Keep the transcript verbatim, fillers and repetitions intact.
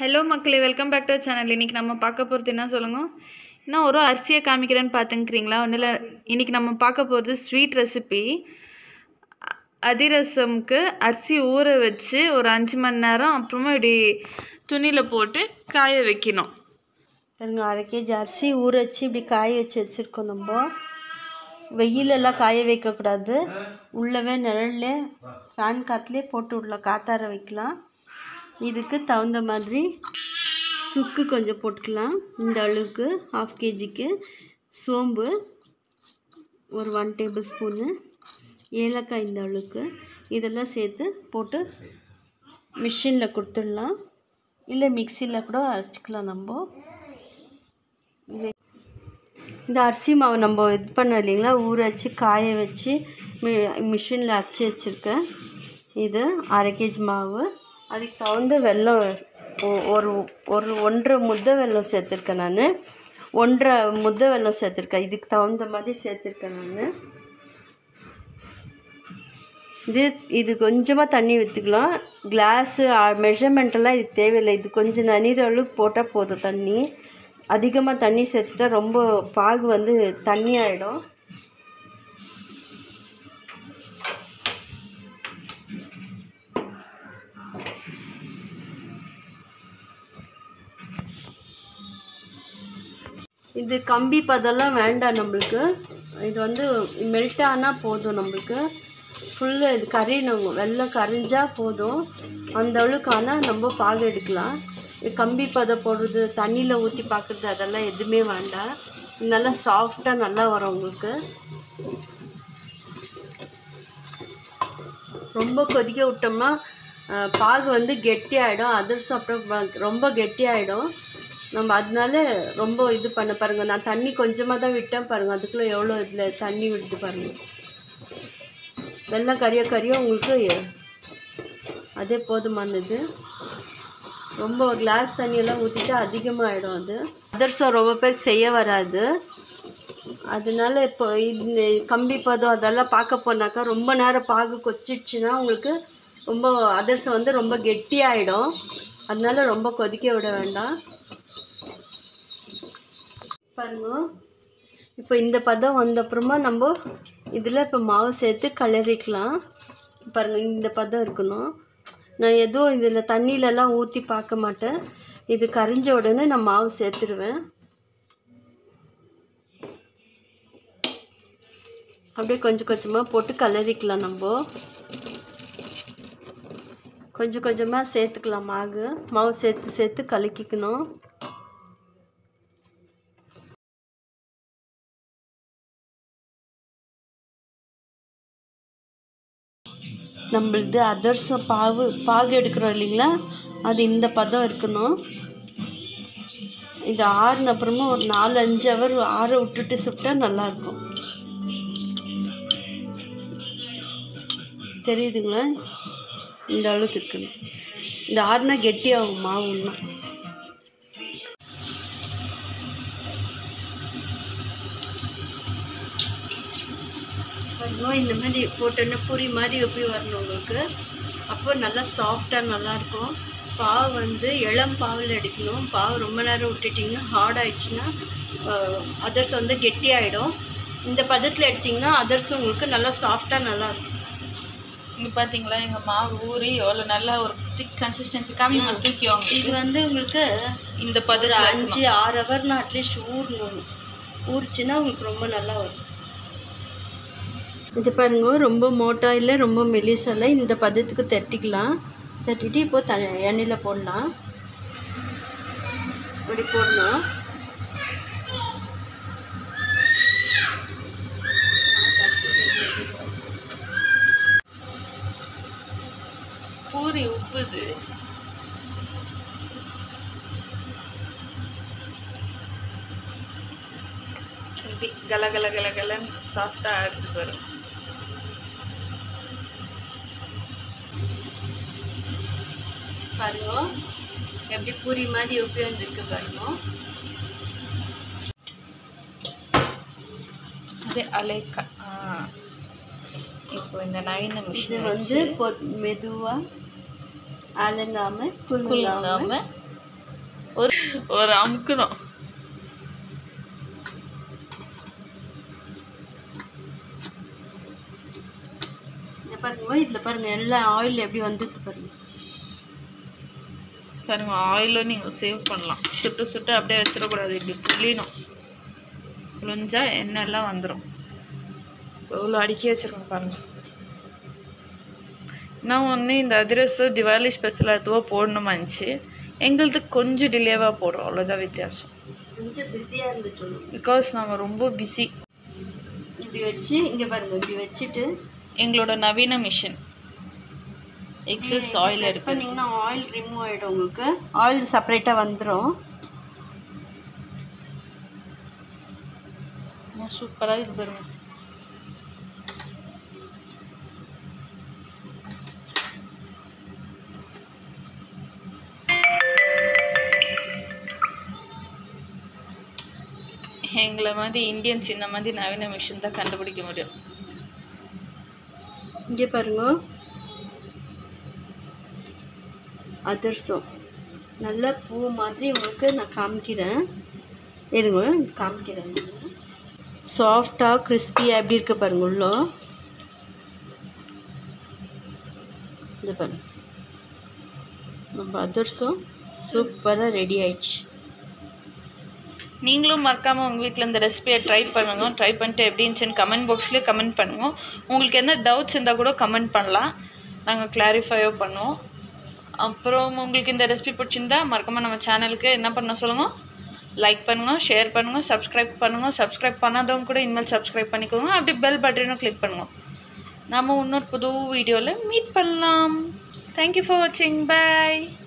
Hello मक्कले welcome back to our channel. इनकी नाम पाकपोरது என்ன சொல்லுங்க நான் ஒரு அரிசியை காமிக்கிறேன்னு பாத்துங்கறீங்களா ஒண்ணுல இன்னைக்கு நம்ம பார்க்க போறது ஸ்வீட் ரெசிபி அதிரசம்க்கு அரிசி ஊற வச்சு ஒரு ஐந்து மணி நேரம் அப்புறமா இப்படி துணியில போட்டு காய வைக்கணும் பாருங்க அரை கேஜி அரிசி ஊற வச்சு இப்படி காய வச்சு வச்சிருக்கோம் நம்ம வெயில்ல எல்லாம் காய வைக்க கூடாது உள்ளவே நிழல்ல ஃபேன் காத்துலயே போட்டு உள்ள காத்தார வைக்கலாம் இதுக்கு தகுந்த மாதிரி சுக்கு கொஞ்சம் போட்டுக்கலாம் இந்த அளவுக்கு ½ கேஜிக்கு சோம்பு ஒரு एक டேபிள் ஸ்பூன் ஏலக்காய் இந்த அளவுக்கு இதெல்லாம் சேர்த்து போட்டு மிஷின்ல குடுத்துடலாம் இல்ல மிக்ஸில கூட அரைச்சுக்கலாம் நம்ம இந்த அரிசி மாவு நம்ம இது பண்ணலீங்களா ஊற வச்சு காய வச்சு மிஷின்ல அரைச்சு வச்சிருக்க இது ½ கேஜி மாவு अभी तौंदे वेल्लो और और वंड्र मुद्दे वेल्लो सेत्तिरुक्क नानु वंड्र मुद्दे वेल्लो सेत्तिरुक्क इदुक्क तौंद मादिरि सेत्तिरुक्क नानु इदु इदु कोंजमा तण्णी वेत्तुक्कलाम ग्लास मेजरमेंट एल्लाम इदुक्क तेवैयिल्ल इदु कोंजम ननीर अलवुक्कु पोट्टा पोदुम तण्णी अधिकमा तण्णी सेत्तुट्टा रोम्ब पागु वंदु तण्णी आयिडुम இது கம்பி பதெல்லாம் வேண்டாம் நமக்கு இது வந்து மெல்ட் ஆனா போதும் நமக்கு ஃபுல் இது கறினுங்க வெல்லம் கறிஞ்சா போதும் அந்த அளவுக்கான நம்ம பாகு எடுக்கலாம் இது கம்பி பத போடுது தண்ணில ஊத்தி பாக்குறது அதெல்லாம் எதுமே வேண்டாம் நல்லா சாஃப்ட்டா நல்லா வரும் உங்களுக்கு ரொம்ப கொதிக்க விட்டோம்னா பாகு வந்து கெட்டி ஆயிடும் அதிரசம் அப்புறம் ரொம்ப கெட்டி ஆயிடும் நம்ம அதனால ரொம்ப இது பண்ண பாருங்க நான் தண்ணி கொஞ்சமா தான் விட்டேன் பாருங்க அதுக்குள்ள எவ்வளவு இதுல தண்ணி விடுது பாருங்க வெல்லம் கறியா கறியா உங்களுக்கு அதே போதுமானது ரொம்ப ஒரு கிளாஸ் தண்ணி எல்லாம் ஊத்திட்டா அதிகமா ஆயிடும் அது அதிரசம் ரொம்ப பேருக்கு செய்ய வராது அதனால இப்போ கம்பி பதம் அதெல்லாம் பார்க்க போனாக்கா ரொம்ப நேரம் பாகு கொச்சிடுச்சுனா உங்களுக்கு ரொம்ப அதிரசம் வந்து ரொம்ப கெட்டி ஆயிடும் அதனால ரொம்ப கொதிக்க விட வேண்டாம் இப்போ இந்த பதம் வந்த அப்புறமா நம்ம இதல இப்ப மாவு சேர்த்து கலரிக்கலாம் பாருங்க இந்த பதம் இருக்கணும் நான் ஏதோ இதல தண்ணில எல்லாம் ஊத்தி பார்க்க மாட்டேன் இது கரிஞ்ச உடனே நான் மாவு சேர்த்துடுவேன் அப்படியே கொஞ்சம் கொஞ்சமா போட்டு கலரிக்கலாம் நம்ம கொஞ்சம் கொஞ்சமா சேர்த்துக்கலாம் மாவு மாவு சேர்த்து சேர்த்து கலக்கிக்கணும் நம்மளுது அதிரசம் பாகு பாகு எடுக்கிறோம் இல்லைங்களா அது இந்த பதம் இருக்கணும் இது ஆறுன அப்புறமா ஒரு நாலு அஞ்சு அவர் ஆற விட்டுட்டு சுட்டா நல்லா இருக்கும் தெரியுதுங்களா இந்த அளவுக்கு இருக்கணும் இந்த ஆறுனா கெட்டியாகும் மாவுன்னா இந்த மாதிரி போட்டேன்னா பூரி மாதிரி எப்படி வரணும் உங்களுக்கு அப்போ நல்லா சாஃப்டாக நல்லாயிருக்கும் பாவு வந்து இளம் பாவில் எடுக்கணும் பாவு ரொம்ப நேரம் விட்டுட்டிங்கன்னா ஹார்ட் ஆயிடுச்சுன்னா அதிரசம் வந்து கெட்டி ஆகிடும் இந்த பதத்தில் எடுத்திங்கன்னா அதிரசம் உங்களுக்கு நல்லா சாஃப்டாக நல்லாயிருக்கும் இங்கே பார்த்தீங்களா எங்கள் மாவு ஊறி எவ்வளோ நல்லா ஒரு திக் கன்சிஸ்டன்சி கம்மி தூக்கிவாங்க இது வந்து உங்களுக்கு இந்த பதத்தில் அஞ்சு ஆறு ஹவர்னா அட்லீஸ்ட் ஊறணும் ஊறிச்சுன்னா உங்களுக்கு ரொம்ப நல்லா வரும் இது பாருங்க ரொம்ப மோட்டா இல்ல ரொம்ப மெலிசா இல்ல இந்த பதத்துக்கு தட்டிக்கலாம் தட்டிட்டு இப்போ எண்ணெயில போடலாம் இப்படி போடணும் பூரி உப்புது கல கல கல கலன்னு சாஃப்டா ஆயிடுது பாருங்க பாருங்க எப்படி பூரி மாதிரி எப்படி வந்துருக்கு பாருங்க இது அலைக்கா இப்போ இந்த நவீன மிஷின் வந்து மெதுவா அலங்காம குலுங்காம ஒரு ஒரு அமுக்கணும். இத பாருங்க, இதுல பாருங்க எல்லா ஆயில் எப்படி வந்துது பாருங்க. பாருங்க ஆயில நீங்க சேவ் பண்ணலாம். சுட்டு சுட்டு அப்படியே வச்சிர கூடாது, இப்படி புளியணும். புளிஞ்சா எண்ணெய் எல்லாம் வந்துரும். சோள அடிக்கி வச்சிருக்கோம் பாருங்க. நான் ஒன்று இந்த அதிரசம் திவாலி ஸ்பெஷலாக எதுவும் போடணுமா இருந்துச்சு. எங்களது கொஞ்சம் டிலேவாக போடுறோம், அவ்வளோதான் வித்தியாசம். கொஞ்சம் பிஸியாக இருந்துட்டு பிகாஸ் நாங்கள் ரொம்ப பிஸி. இப்படி வச்சு இங்கே பாருங்கள், இப்படி வச்சுட்டு எங்களோட நவீன மிஷின் எக்ஸஸ் ஆயில் எடுத்து பண்ணிங்கன்னா ஆயில் ரிமூவ் ஆகிடும். உங்களுக்கு ஆயில் செப்பரேட்டாக வந்துடும். சூப்பராக இது பாருங்கள். எங்களை மாதிரி இந்தியன்ஸ் இந்த மாதிரி நவீன மிஷின் தான் கண்டுபிடிக்க முடியும். இங்கே பாருங்க அதிரசம் நல்லா பூ மாதிரி உங்களுக்கு நான் காமிக்கிறேன். இருங்க காமிக்கிறேன். சாஃப்டாக கிறிஸ்பியாக எப்படி இருக்கு பாருங்க. உள்ள இந்த பாருங்க நம்ம அதிரசம் சூப்பராக ரெடி ஆயிடுச்சு. நீங்களும் மறக்காமல் உங்கள் வீட்டில் இந்த ரெசிபியை ட்ரை பண்ணுங்க. ட்ரை பண்ணிட்டு எப்படி இருந்துச்சுன்னு கமெண்ட் பாக்ஸ்லேயே கமெண்ட் பண்ணுவோம். உங்களுக்கு என்ன டவுட்ஸ் இருந்தால் கூட கமெண்ட் பண்ணலாம், நாங்கள் கிளாரிஃபையோ பண்ணுவோம். அப்புறம் உங்களுக்கு இந்த ரெசிபி பிடிச்சிருந்தா மறக்காமல் நம்ம சேனலுக்கு என்ன பண்ண சொல்லுங்கள், லைக் பண்ணுங்கள், ஷேர் பண்ணுங்கள், சப்ஸ்கிரைப் பண்ணுங்கள். சப்ஸ்கிரைப் பண்ணாதவங்க கூட இனிமேல் சப்ஸ்கிரைப் பண்ணிக்கோங்க. அப்படி பெல் பட்டனும் கிளிக் பண்ணுங்க. நம்ம இன்னொரு புது வீடியோவில் மீட் பண்ணலாம். தேங்க்யூ ஃபார் வாட்சிங். பாய்.